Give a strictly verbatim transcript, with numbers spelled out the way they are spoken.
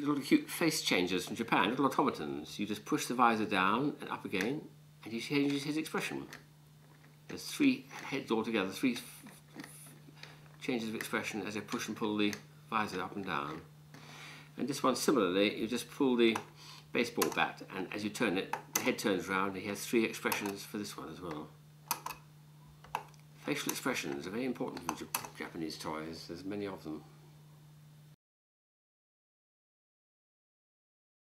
two little cute face changers from Japan, little automatons. You just push the visor down and up again, and he changes his expression. There's three heads altogether, three changes of expression as you push and pull the visor up and down. And this one, similarly, you just pull the baseball bat, and as you turn it, the head turns round. He has three expressions for this one as well. Facial expressions are very important for Japanese toys. There's many of them.